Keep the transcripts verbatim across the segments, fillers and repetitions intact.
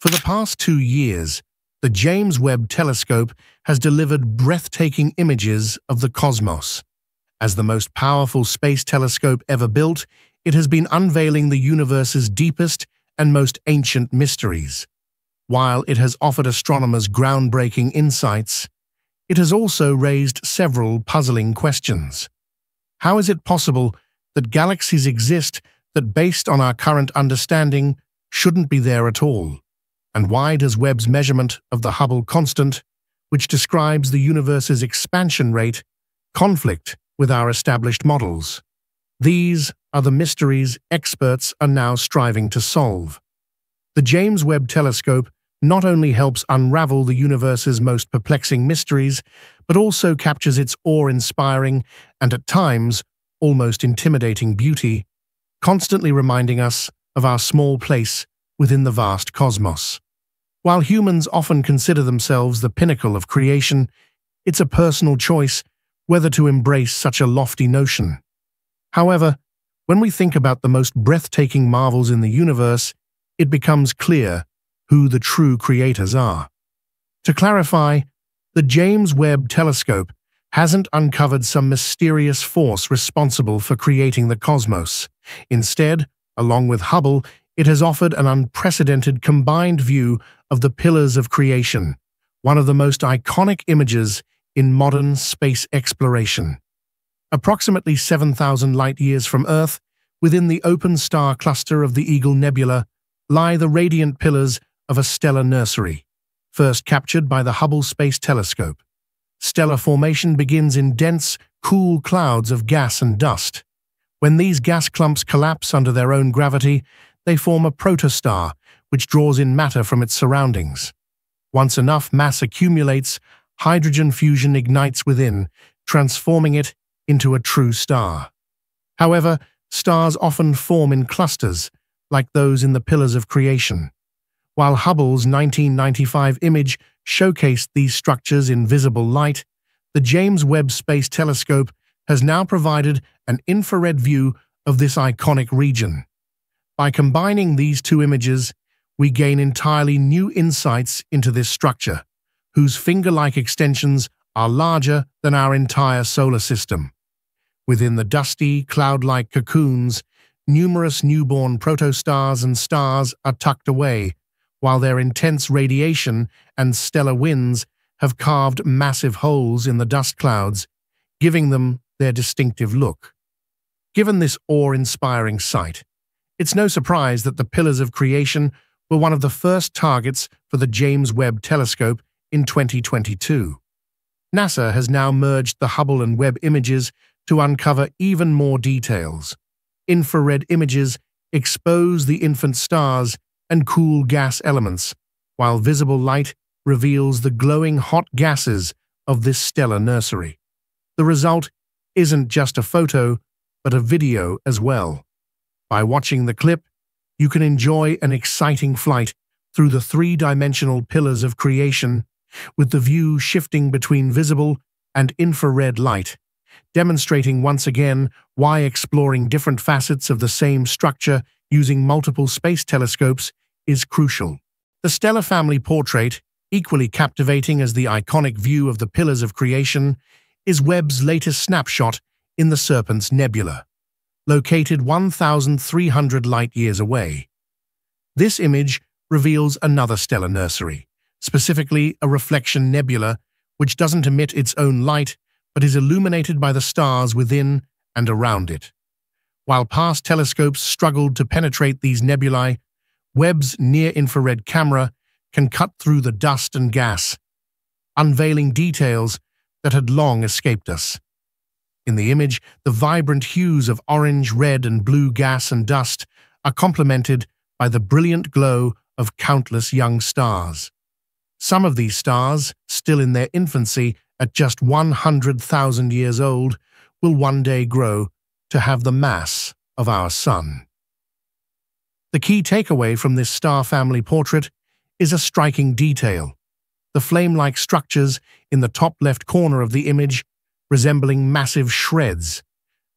For the past two years, the James Webb Telescope has delivered breathtaking images of the cosmos. As the most powerful space telescope ever built, it has been unveiling the universe's deepest and most ancient mysteries. While it has offered astronomers groundbreaking insights, it has also raised several puzzling questions. How is it possible that galaxies exist that, based on our current understanding, shouldn't be there at all? And why does Webb's measurement of the Hubble constant, which describes the universe's expansion rate, conflict with our established models? These are the mysteries experts are now striving to solve. The James Webb Telescope not only helps unravel the universe's most perplexing mysteries, but also captures its awe-inspiring and, at times, almost intimidating beauty, constantly reminding us of our small place within the vast cosmos. While humans often consider themselves the pinnacle of creation, it's a personal choice whether to embrace such a lofty notion. However, when we think about the most breathtaking marvels in the universe, it becomes clear who the true creators are. To clarify, the James Webb Telescope hasn't uncovered some mysterious force responsible for creating the cosmos. Instead, along with Hubble, it has offered an unprecedented combined view of the Pillars of Creation, one of the most iconic images in modern space exploration. Approximately seven thousand light-years from Earth, within the open star cluster of the Eagle Nebula, lie the radiant pillars of a stellar nursery, first captured by the Hubble Space Telescope. Stellar formation begins in dense, cool clouds of gas and dust. When these gas clumps collapse under their own gravity, they form a protostar, which draws in matter from its surroundings. Once enough mass accumulates, hydrogen fusion ignites within, transforming it into a true star. However, stars often form in clusters, like those in the Pillars of Creation. While Hubble's nineteen ninety-five image showcased these structures in visible light, the James Webb Space Telescope has now provided an infrared view of this iconic region. By combining these two images, we gain entirely new insights into this structure, whose finger-like extensions are larger than our entire solar system. Within the dusty, cloud-like cocoons, numerous newborn protostars and stars are tucked away, while their intense radiation and stellar winds have carved massive holes in the dust clouds, giving them their distinctive look. Given this awe-inspiring sight, it's no surprise that the Pillars of Creation were one of the first targets for the James Webb Telescope in twenty twenty-two. NASA has now merged the Hubble and Webb images to uncover even more details. Infrared images expose the infant stars and cool gas elements, while visible light reveals the glowing hot gases of this stellar nursery. The result isn't just a photo, but a video as well. By watching the clip, you can enjoy an exciting flight through the three-dimensional Pillars of Creation, with the view shifting between visible and infrared light, demonstrating once again why exploring different facets of the same structure using multiple space telescopes is crucial. The stellar family portrait, equally captivating as the iconic view of the Pillars of Creation, is Webb's latest snapshot in the Serpens Nebula, located one thousand three hundred light-years away. This image reveals another stellar nursery, specifically a reflection nebula, which doesn't emit its own light but is illuminated by the stars within and around it. While past telescopes struggled to penetrate these nebulae, Webb's near-infrared camera can cut through the dust and gas, unveiling details that had long escaped us. In the image, the vibrant hues of orange, red, and blue gas and dust are complemented by the brilliant glow of countless young stars. Some of these stars, still in their infancy at just one hundred thousand years old, will one day grow to have the mass of our sun. The key takeaway from this star family portrait is a striking detail: the flame-like structures in the top left corner of the image, resembling massive shreds.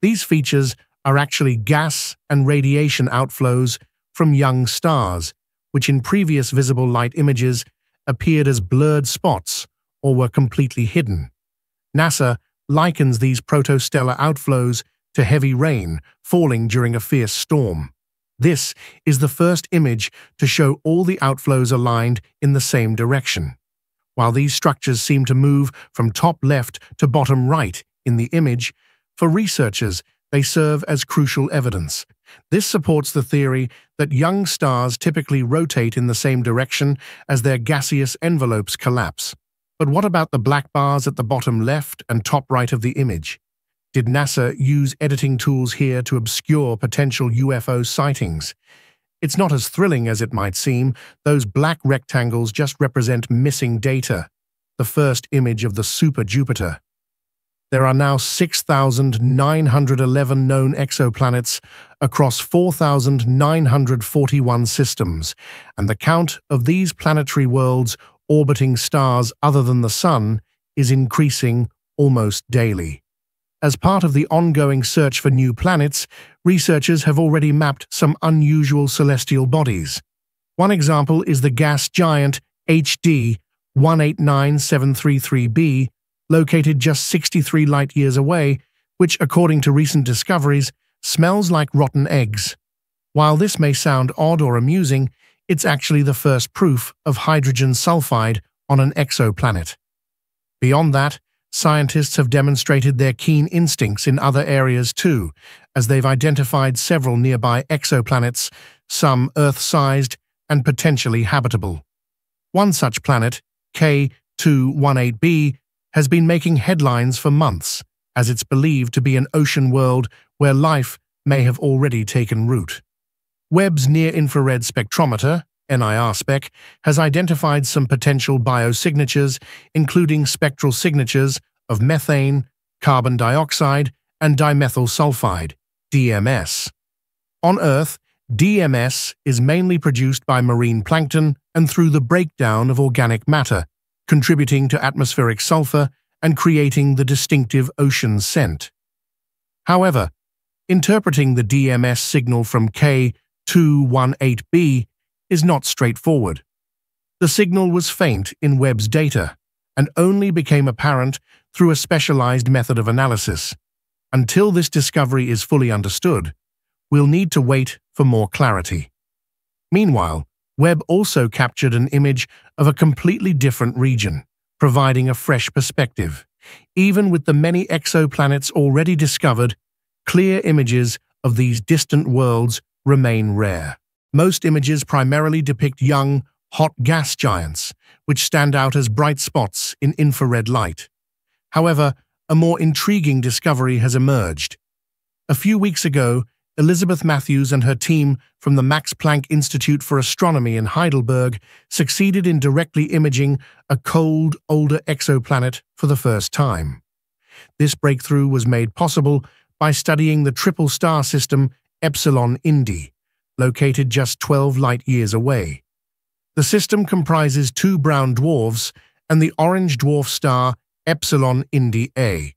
These features are actually gas and radiation outflows from young stars, which in previous visible light images appeared as blurred spots or were completely hidden. NASA likens these protostellar outflows to heavy rain falling during a fierce storm. This is the first image to show all the outflows aligned in the same direction. While these structures seem to move from top left to bottom right in the image, for researchers, they serve as crucial evidence. This supports the theory that young stars typically rotate in the same direction as their gaseous envelopes collapse. But what about the black bars at the bottom left and top right of the image? Did NASA use editing tools here to obscure potential U F O sightings? It's not as thrilling as it might seem. Those black rectangles just represent missing data, the first image of the super Jupiter. There are now six thousand nine hundred eleven known exoplanets across four thousand nine hundred forty-one systems, and the count of these planetary worlds orbiting stars other than the Sun is increasing almost daily. As part of the ongoing search for new planets, researchers have already mapped some unusual celestial bodies. One example is the gas giant H D one eight nine seven three three b, located just sixty-three light-years away, which, according to recent discoveries, smells like rotten eggs. While this may sound odd or amusing, it's actually the first proof of hydrogen sulfide on an exoplanet. Beyond that, scientists have demonstrated their keen instincts in other areas too, as they've identified several nearby exoplanets, some Earth-sized and potentially habitable. One such planet, K two eighteen b, has been making headlines for months, as it's believed to be an ocean world where life may have already taken root. Webb's near-infrared spectrometer, NIRSpec, has identified some potential biosignatures, including spectral signatures of methane, carbon dioxide, and dimethyl sulfide, D M S. On Earth, D M S is mainly produced by marine plankton and through the breakdown of organic matter, contributing to atmospheric sulfur and creating the distinctive ocean scent. However, interpreting the D M S signal from K two eighteen b is not straightforward. The signal was faint in Webb's data and only became apparent through a specialized method of analysis. Until this discovery is fully understood, we'll need to wait for more clarity. Meanwhile, Webb also captured an image of a completely different region, providing a fresh perspective. Even with the many exoplanets already discovered, clear images of these distant worlds remain rare. Most images primarily depict young, hot gas giants, which stand out as bright spots in infrared light. However, a more intriguing discovery has emerged. A few weeks ago, Elizabeth Matthews and her team from the Max Planck Institute for Astronomy in Heidelberg succeeded in directly imaging a cold, older exoplanet for the first time. This breakthrough was made possible by studying the triple star system Epsilon Indi, located just twelve light-years away. The system comprises two brown dwarfs and the orange dwarf star Epsilon Indi A B.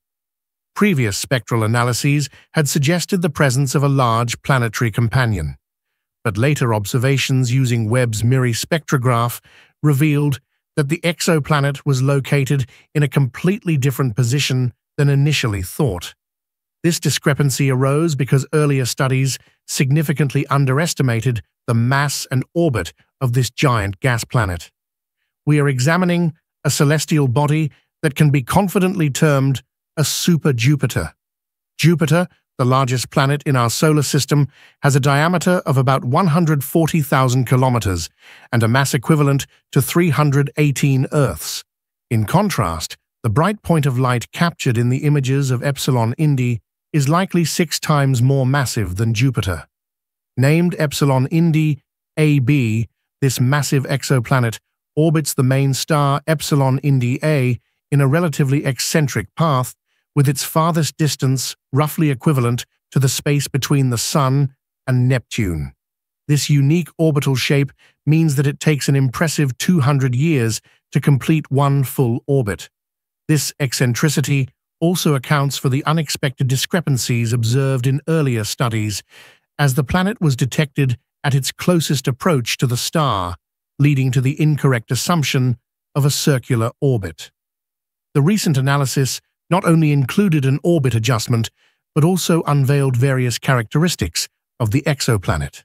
Previous spectral analyses had suggested the presence of a large planetary companion, but later observations using Webb's MIRI spectrograph revealed that the exoplanet was located in a completely different position than initially thought. This discrepancy arose because earlier studies significantly underestimated the mass and orbit of this giant gas planet. We are examining a celestial body that can be confidently termed a super Jupiter. Jupiter, the largest planet in our solar system, has a diameter of about one hundred forty thousand kilometers and a mass equivalent to three hundred eighteen Earths. In contrast, the bright point of light captured in the images of Epsilon Indi is likely six times more massive than Jupiter. Named Epsilon Indi A B, this massive exoplanet orbits the main star Epsilon Indi A in a relatively eccentric path, with its farthest distance roughly equivalent to the space between the Sun and Neptune. This unique orbital shape means that it takes an impressive two hundred years to complete one full orbit. This eccentricity also accounts for the unexpected discrepancies observed in earlier studies, as the planet was detected at its closest approach to the star, leading to the incorrect assumption of a circular orbit. The recent analysis not only included an orbit adjustment, but also unveiled various characteristics of the exoplanet.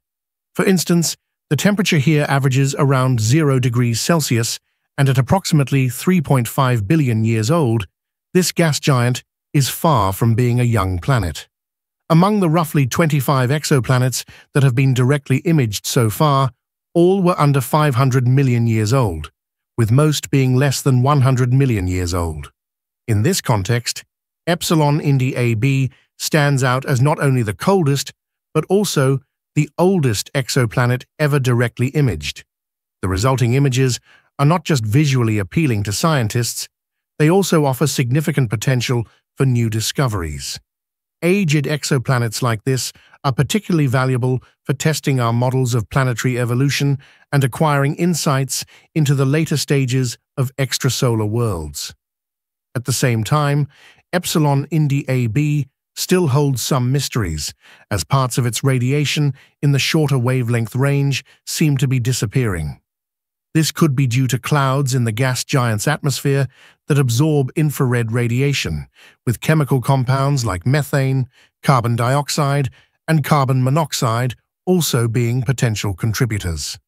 For instance, the temperature here averages around zero degrees Celsius, and at approximately three point five billion years old, this gas giant is far from being a young planet. Among the roughly twenty-five exoplanets that have been directly imaged so far, all were under five hundred million years old, with most being less than one hundred million years old. In this context, Epsilon Indi A B stands out as not only the coldest, but also the oldest exoplanet ever directly imaged. The resulting images are not just visually appealing to scientists, they also offer significant potential for new discoveries. Aged exoplanets like this are particularly valuable for testing our models of planetary evolution and acquiring insights into the later stages of extrasolar worlds. At the same time, Epsilon Indi A B still holds some mysteries, as parts of its radiation in the shorter wavelength range seem to be disappearing. This could be due to clouds in the gas giant's atmosphere that absorb infrared radiation, with chemical compounds like methane, carbon dioxide, and carbon monoxide also being potential contributors.